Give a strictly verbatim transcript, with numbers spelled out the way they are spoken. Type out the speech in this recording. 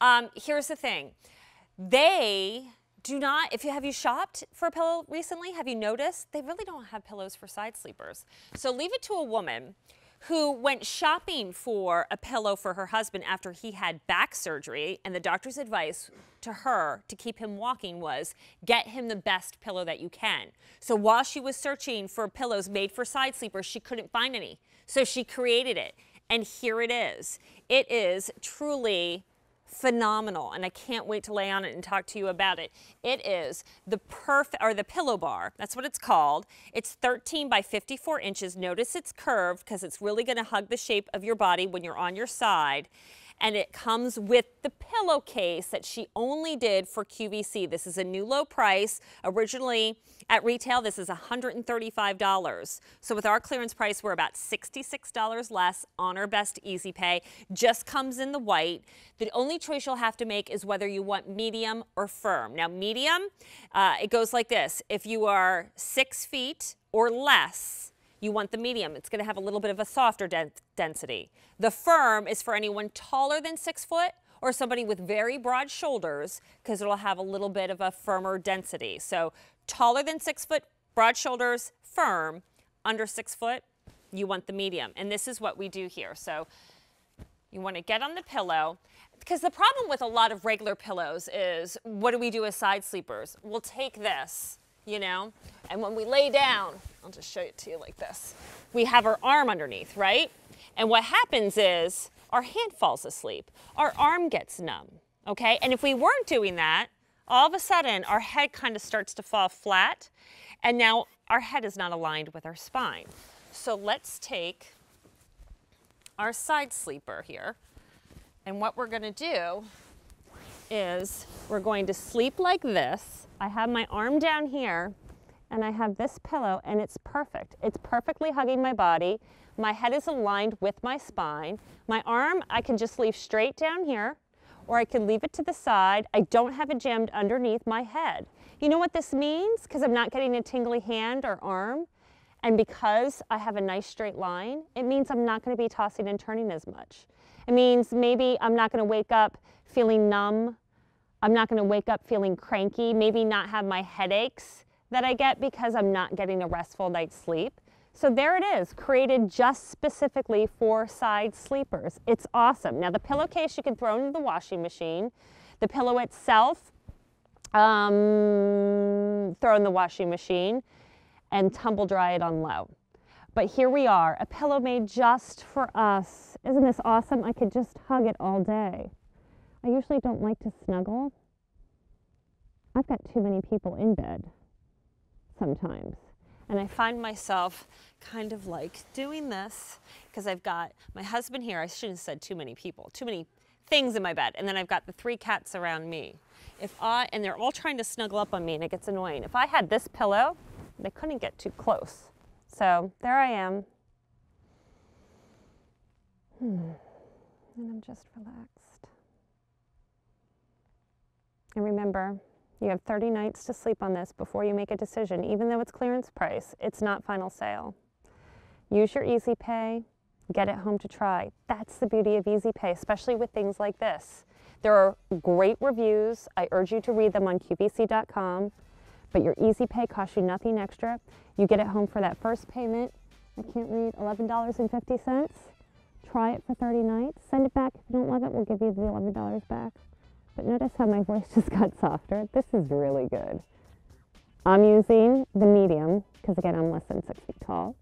Um, here's the thing. They do not, if you have you shopped for a pillow recently, have you noticed? They really don't have pillows for side sleepers. So leave it to a woman who went shopping for a pillow for her husband after he had back surgery, and the doctor's advice to her to keep him walking was get him the best pillow that you can. So while she was searching for pillows made for side sleepers, she couldn't find any. So she created it, and here it is. It is truly phenomenal, and I can't wait to lay on it and talk to you about it. It is the perf or the Pillow Bar. That's what it's called. It's thirteen by fifty-four inches. Notice it's curved because it's really going to hug the shape of your body when you're on your side. And it comes with the pillowcase that she only did for Q V C. This is a new low price. Originally at retail, this is one hundred thirty-five dollars. So with our clearance price, we're about sixty-six dollars less on our best Easy Pay. Just comes in the white. The only choice you'll have to make is whether you want medium or firm. Now medium, uh, it goes like this. If you are six feet or less, you want the medium. It's going to have a little bit of a softer de- density. The firm is for anyone taller than six foot or somebody with very broad shoulders, because it'll have a little bit of a firmer density. So taller than six foot, broad shoulders, firm. Under six foot, you want the medium. And this is what we do here. So you want to get on the pillow, because the problem with a lot of regular pillows is, what do we do as side sleepers? We'll take this, you know, and when we lay down, I'll just show it to you like this. We have our arm underneath, right? And what happens is our hand falls asleep. Our arm gets numb, okay? And if we weren't doing that, all of a sudden our head kind of starts to fall flat, and now our head is not aligned with our spine. So let's take our side sleeper here, and what we're gonna do is we're going to sleep like this. I have my arm down here and I have this pillow, and it's perfect. It's perfectly hugging my body. My head is aligned with my spine. My arm, I can just leave straight down here, or I can leave it to the side. I don't have it jammed underneath my head. You know what this means? Because I'm not getting a tingly hand or arm, and because I have a nice straight line, it means I'm not going to be tossing and turning as much. It means maybe I'm not going to wake up feeling numb. I'm not going to wake up feeling cranky, maybe not have my headaches that I get because I'm not getting a restful night's sleep. So there it is, created just specifically for side sleepers. It's awesome. Now the pillowcase you can throw into the washing machine. The pillow itself, um, throw in the washing machine and tumble dry it on low. But here we are, a pillow made just for us. Isn't this awesome? I could just hug it all day. I usually don't like to snuggle. I've got too many people in bed sometimes. And I find myself kind of like doing this because I've got my husband here. I shouldn't have said too many people, too many things in my bed. And then I've got the three cats around me. If I, and they're all trying to snuggle up on me, and it gets annoying. If I had this pillow, they couldn't get too close. So there I am. Hmm. And I'm just relaxed. And remember, you have thirty nights to sleep on this before you make a decision. Even though it's clearance price, it's not final sale. Use your Easy Pay, get it home to try. That's the beauty of Easy Pay, especially with things like this. There are great reviews. I urge you to read them on Q V C dot com, but your Easy Pay costs you nothing extra. You get it home for that first payment. I can't read, eleven dollars and fifty cents. Try it for thirty nights. Send it back. If you don't love it, we'll give you the eleven dollars back. But notice how my voice just got softer. This is really good. I'm using the medium, because again, I'm less than six feet tall.